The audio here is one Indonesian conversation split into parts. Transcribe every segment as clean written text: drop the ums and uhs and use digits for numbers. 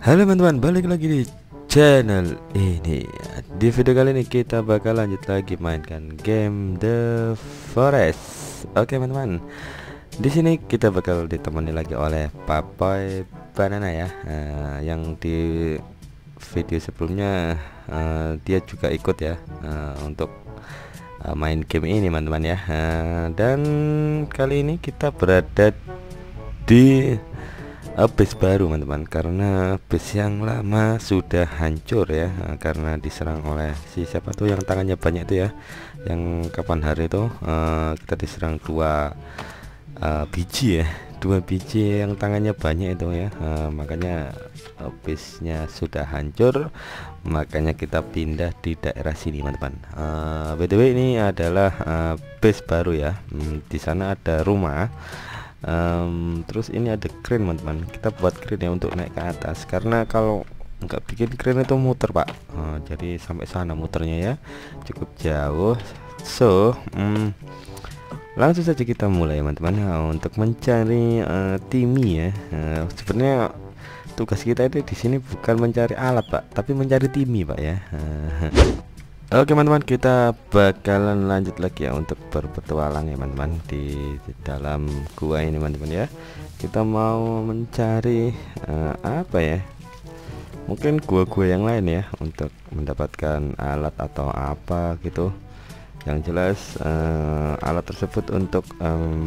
Halo teman-teman, balik lagi di channel ini. Di video kali ini kita bakal lanjut lagi mainkan game The Forest. Oke teman-teman, di sini kita bakal ditemani lagi oleh Papoy Banana ya, yang di video sebelumnya dia juga ikut ya untuk main game ini teman-teman ya. Dan kali ini kita berada di base baru teman-teman, karena base yang lama sudah hancur ya, karena diserang oleh si siapa tuh yang tangannya banyak itu ya, yang kapan hari itu kita diserang dua biji yang tangannya banyak itu ya. Makanya base-nya sudah hancur, makanya kita pindah di daerah sini teman-teman. BTW ini adalah base baru ya. Di sana ada rumah. Terus ini ada crane teman-teman, kita buat crane ya untuk naik ke atas, karena kalau nggak bikin crane itu muter pak. Jadi sampai sana muternya ya, cukup jauh. So langsung saja kita mulai teman-teman untuk mencari Timmy ya. Sebenarnya tugas kita itu di sini bukan mencari alat pak, tapi mencari Timmy pak ya. Oke teman-teman, kita bakalan lanjut lagi ya untuk berpetualang ya teman-teman di dalam gua ini teman-teman ya. Kita mau mencari apa ya, mungkin gua-gua yang lain ya untuk mendapatkan alat atau apa gitu. Yang jelas alat tersebut untuk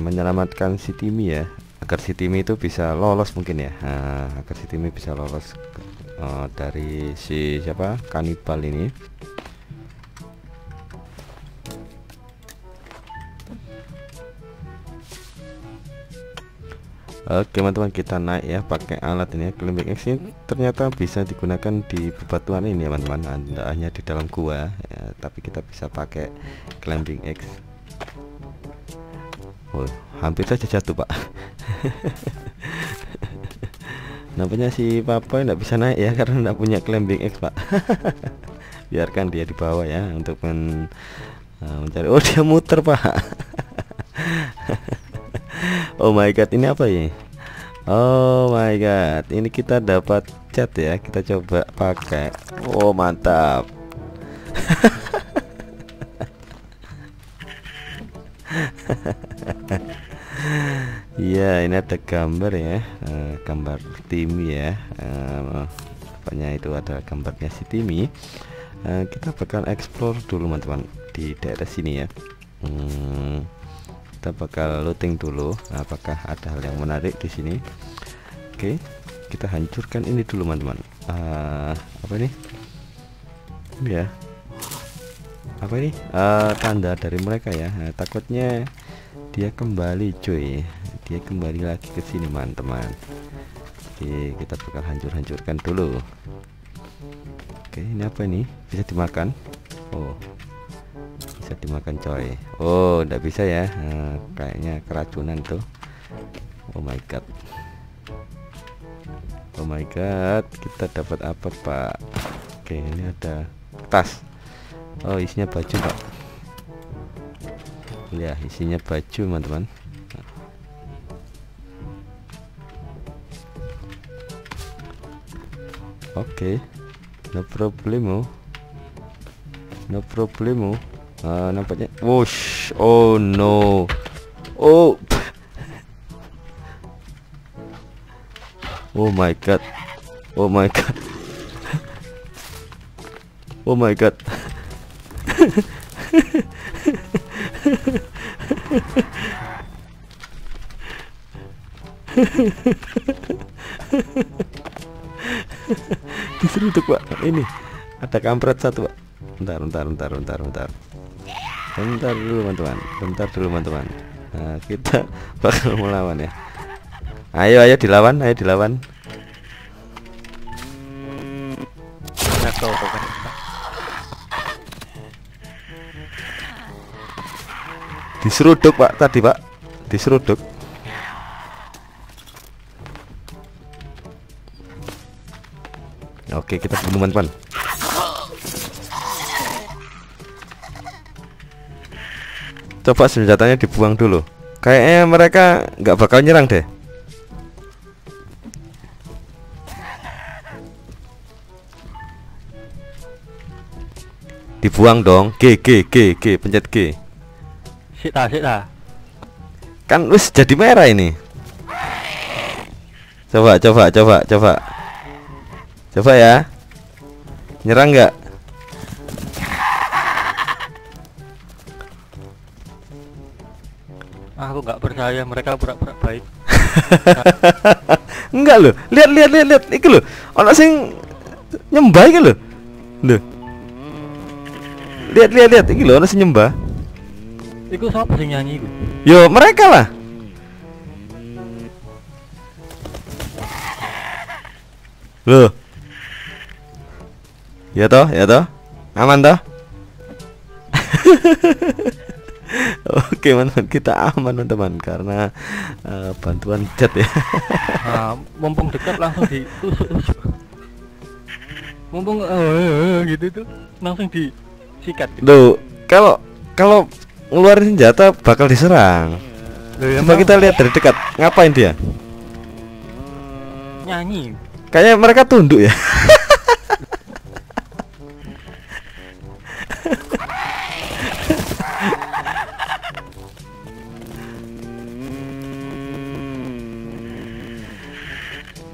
menyelamatkan si Timmy ya, agar si Timmy itu bisa lolos mungkin ya. Agar si Timmy bisa lolos dari si siapa kanibal ini. Oke teman-teman, kita naik ya pakai alat ini ya. Climbing Axe ini ternyata bisa digunakan di bebatuan ini ya teman-teman, tidak hanya di dalam gua ya, tapi kita bisa pakai Climbing Axe. Oh, hampir saja jatuh pak. Nampaknya si Papoy tidak bisa naik ya karena tidak punya Climbing Axe pak. Biarkan dia di bawah ya untuk mencari. Oh, dia muter pak. Oh my god, ini apa ya? Oh my god, ini kita dapat cat ya, kita coba pakai. Oh mantap. Iya, ini ada gambar ya, gambar Timmy ya. Apanya itu ada gambarnya si Timmy. Kita bakal explore dulu teman-teman di daerah sini ya. Kita bakal looting dulu, apakah ada hal yang menarik di sini. Oke, kita hancurkan ini dulu teman-teman. Apa ini? Ya. Apa ini? Tanda dari mereka ya. Takutnya dia kembali cuy. Dia kembali lagi ke sini teman-teman. Oke, kita bakal hancur-hancurkan dulu. Oke, ini apa ini? Bisa dimakan? Oh, bisa dimakan coy. Oh, ndak bisa ya, kayaknya keracunan tuh. Oh my god, oh my god, kita dapat apa pak? Oke, ini ada tas. Oh, isinya baju pak ya, isinya baju teman-teman. Oke, no problemo, no problemo. Nampaknya wush, oh no, oh. Oh my god, oh my god, oh my god. Diseruduk pak, ini ada kampret satu pak. Bentar bentar dulu teman-teman, bentar dulu teman-teman. Nah, kita bakal melawan ya. Ayo ayo dilawan, ayo dilawan. Diseruduk pak tadi pak, diseruduk. Oke, kita bunuh teman-teman. Coba senjatanya dibuang dulu. Kayaknya mereka nggak bakal nyerang deh. Dibuang dong. G, pencet G. Sita. Kan wis jadi merah ini. Coba. Coba ya. Nyerang nggak? Aku nggak percaya mereka pura-pura baik. Enggak loh. Lihat. Iki loh. Ono sing nyembah iki loh. Lihat iki lho, ono sing nyembah. Iku sapa sing nyanyi iku? Yo, mereka lah. Loh. Ya toh. Aman toh? Oke, teman-teman, kita aman, teman-teman, karena bantuan chat ya. Nah, mumpung dekat langsung ditusuk. Mumpung gitu tuh langsung di sikat. Duh, kalau ngeluarin senjata bakal diserang. Loh, coba kita lihat dari dekat, ngapain dia? Nyanyi. Kayaknya mereka tunduk ya.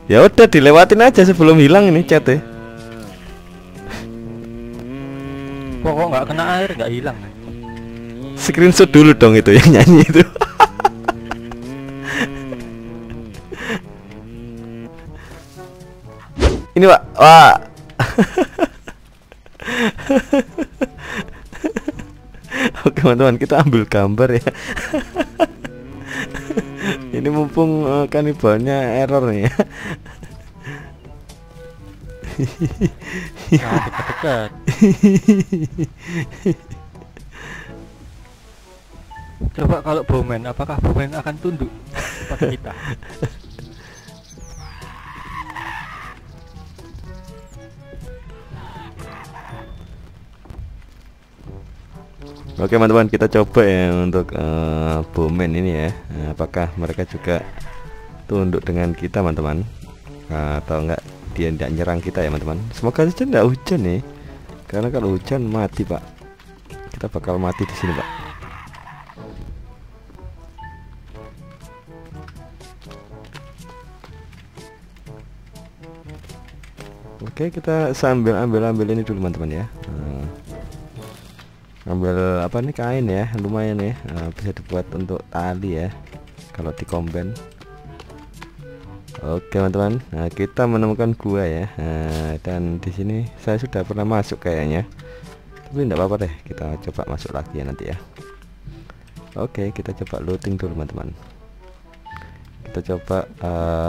Ya udah dilewatin aja sebelum hilang ini chat ya. Pokok nggak kena air nggak hilang. Screenshot dulu dong itu yang nyanyi itu. Ini pak, wah. Oke teman-teman, kita ambil gambar ya. Ini mumpung kanibalnya error nih ya. Nah, dekat-dekat. Coba kalau Bowman, apakah Bowman akan tunduk pada kita? Oke teman-teman, kita coba ya untuk Bowman ini ya. Nah, apakah mereka juga tunduk dengan kita teman-teman? Atau enggak, dia tidak nyerang kita ya teman-teman. Semoga saja tidak hujan nih. Karena kalau hujan mati pak. Kita bakal mati di sini pak. Oke, kita sambil ambil ini dulu teman-teman ya. Ambil apa nih, kain ya, lumayan ya, bisa dibuat untuk tali ya kalau dikomben. Oke teman-teman, nah, kita menemukan gua ya, dan di sini saya sudah pernah masuk kayaknya, tapi tidak apa-apa deh, kita coba masuk lagi ya nanti ya. Oke, kita coba looting dulu teman-teman, kita coba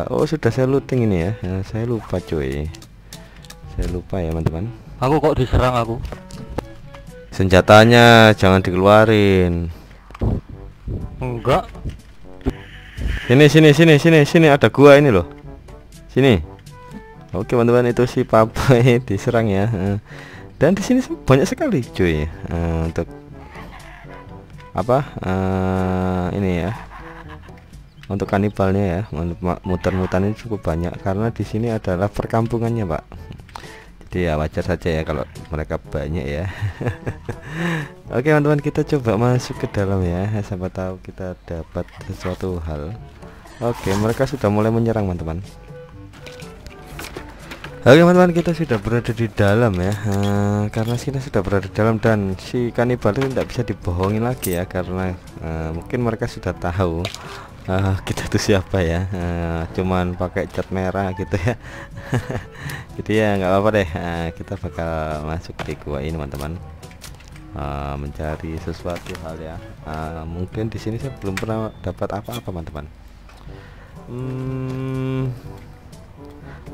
oh sudah saya looting ini ya, saya lupa cuy, saya lupa ya teman-teman. Aku kok diserang aku. Senjatanya jangan dikeluarin. Enggak. Sini ada gua ini loh. Sini. Oke teman-teman, itu si Papoy diserang ya. Dan di sini banyak sekali cuy. Untuk apa? Ini ya. Untuk kanibalnya ya. Muter-mutan ini cukup banyak karena di sini adalah perkampungannya, Pak. Ya wajar saja ya kalau mereka banyak ya. Oke teman-teman, kita coba masuk ke dalam ya, siapa tahu kita dapat sesuatu hal. Oke, mereka sudah mulai menyerang teman-teman. Oke teman-teman, kita sudah berada di dalam ya, karena kita sudah berada di dalam dan si kanibal itu tidak bisa dibohongin lagi ya, karena mungkin mereka sudah tahu kita tuh siapa ya, cuman pakai cat merah gitu ya. Gitu ya, nggak apa-apa deh, kita bakal masuk di gua ini teman-teman, mencari sesuatu hal ya. Mungkin di sini saya belum pernah dapat apa-apa teman-teman.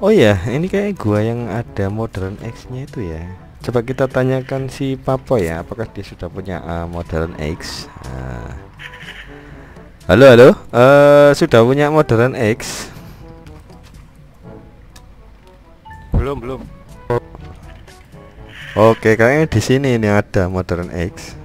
Oh ya, ini kayak gua yang ada Modern Axe nya itu ya. Coba kita tanyakan si Papoy ya, apakah dia sudah punya Modern Axe. Halo, sudah punya Modern Axe? Belum. Oke, kayaknya di sini ini ada Modern Axe.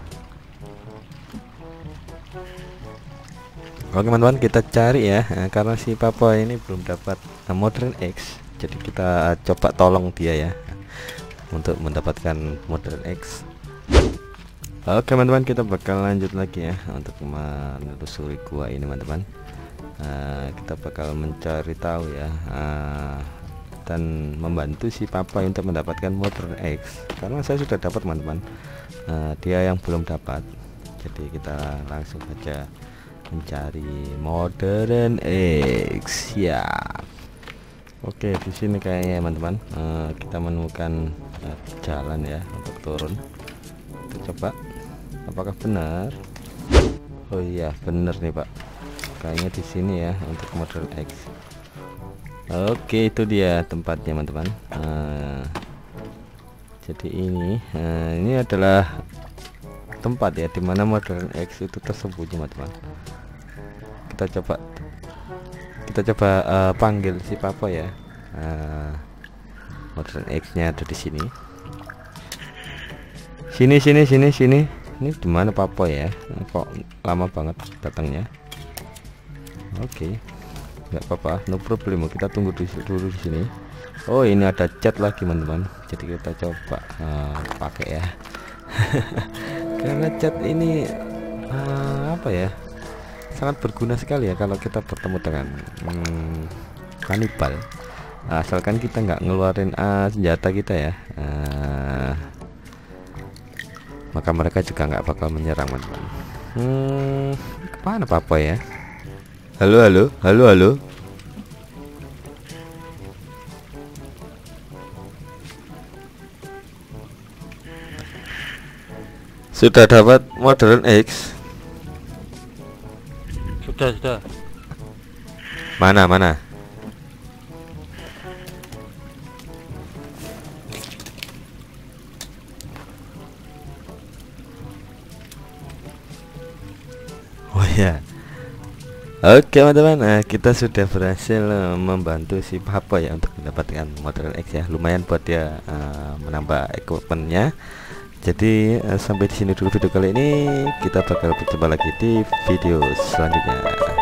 Oke teman-teman, kita cari ya, karena si Papoy ini belum dapat Modern Axe, jadi kita coba tolong dia ya. untuk mendapatkan Modern Axe. Oke teman-teman, kita bakal lanjut lagi ya untuk menelusuri gua ini teman-teman. Kita bakal mencari tahu ya dan membantu si Papoy untuk mendapatkan Motor X, karena saya sudah dapat teman-teman, dia yang belum dapat. Jadi kita langsung aja mencari Modern X ya. Oke, di sini kayaknya teman-teman kita menemukan jalan ya untuk turun. Kita coba apakah benar. Oh iya, bener nih Pak, kayaknya di sini ya untuk Modern X. Oke, itu dia tempatnya teman-teman. Jadi ini adalah tempat ya dimana Modern X itu tersembunyi teman-teman. Kita coba panggil si Papoy ya. Modern X-nya ada di sini. Sini. Ini dimana Papoy ya? Kok lama banget datangnya? Oke, nggak apa-apa, no problem. Kita tunggu dulu di sini. Oh, ini ada chat lagi teman-teman. Jadi kita coba pakai ya. Karena chat ini apa ya, sangat berguna sekali ya kalau kita bertemu dengan kanibal. Asalkan kita nggak ngeluarin senjata kita ya, maka mereka juga nggak bakal menyerang teman-teman. Kemana Papoy ya? Halo. Sudah dapat Modern X? Sudah. Mana? Oh ya. Oke teman-teman, kita sudah berhasil membantu si Papoy ya untuk mendapatkan Motor X ya. Lumayan buat dia menambah equipmentnya. Jadi sampai di sini dulu video kali ini. Kita bakal berjumpa lagi di video selanjutnya.